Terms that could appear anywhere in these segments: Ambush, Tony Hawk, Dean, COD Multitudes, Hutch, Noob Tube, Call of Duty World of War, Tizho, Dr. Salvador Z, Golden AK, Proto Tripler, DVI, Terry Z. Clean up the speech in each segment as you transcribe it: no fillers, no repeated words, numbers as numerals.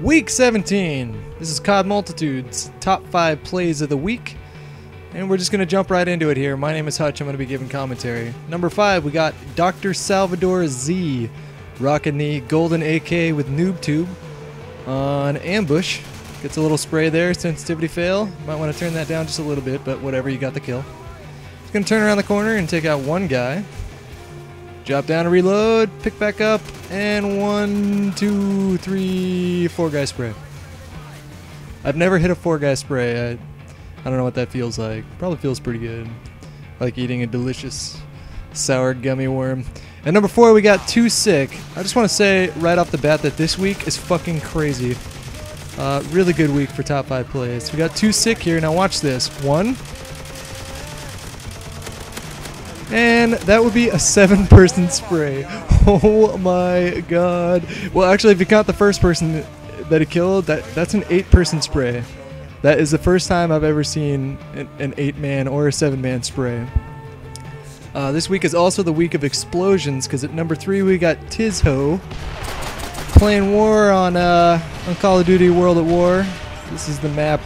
Week 17. This is COD Multitudes, top 5 plays of the week. And we're just going to jump right into it here. My name is Hutch. I'm going to be giving commentary. Number 5, we got Dr. Salvador Z, rocking the Golden AK with Noob Tube on Ambush. Gets a little spray there, sensitivity fail. Might want to turn that down just a little bit, but whatever, you got the kill. He's going to turn around the corner and take out one guy. Drop down to reload, pick back up, and 4 guy spray. I've never hit a 4 guy spray. I don't know what that feels like. Probably feels pretty good. Like eating a delicious sour gummy worm. And number 4, we got Too Sick. I just want to say right off the bat that this week is fucking crazy. Really good week for top 5 plays. We got Too Sick here. Now watch this. 1. And that would be a 7-person spray. Oh my god. Well, actually, if you count the first person that he killed, that's an 8-person spray. That is the first time I've ever seen an 8-man or a 7-man spray. This week is also the week of explosions, because at number 3 we got Tizho playing war on Call of Duty World of War. This is the map.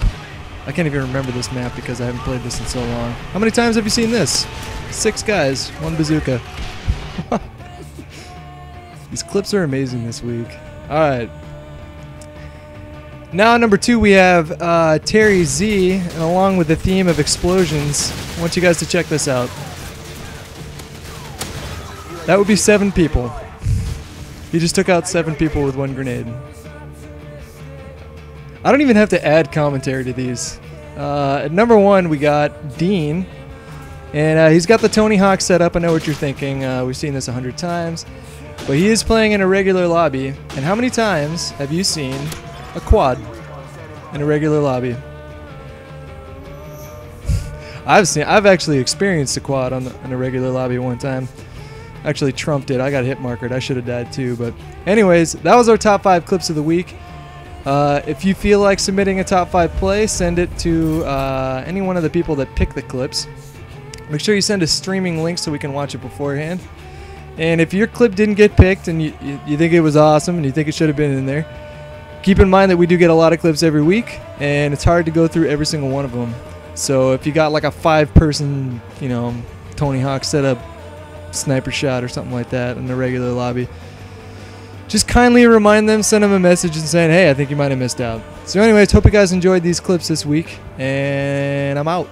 I can't even remember this map because I haven't played this in so long. How many times have you seen this? 6 guys, 1 bazooka. These clips are amazing this week. Alright. Now number 2 we have Terry Z, and along with the theme of explosions, I want you guys to check this out. That would be 7 people. He just took out 7 people with 1 grenade. I don't even have to add commentary to these. At number 1 we got Dean, and he's got the Tony Hawk set up. I know what you're thinking. We've seen this 100 times, but he is playing in a regular lobby. And how many times have you seen a quad in a regular lobby? I've actually experienced a quad in a regular lobby one time. Actually, Trump did. I got hit markered. I should have died too. But anyways, that was our top 5 clips of the week. If you feel like submitting a top 5 play, send it to any one of the people that pick the clips. Make sure you send a streaming link so we can watch it beforehand. And if your clip didn't get picked and you think it was awesome and you think it should have been in there, keep in mind that we do get a lot of clips every week, and it's hard to go through every single one of them. So if you got like a 5-person, you know, Tony Hawk setup sniper shot or something like that in the regular lobby, just kindly remind them, send them a message and saying, hey, I think you might have missed out. So anyways, hope you guys enjoyed these clips this week, and I'm out.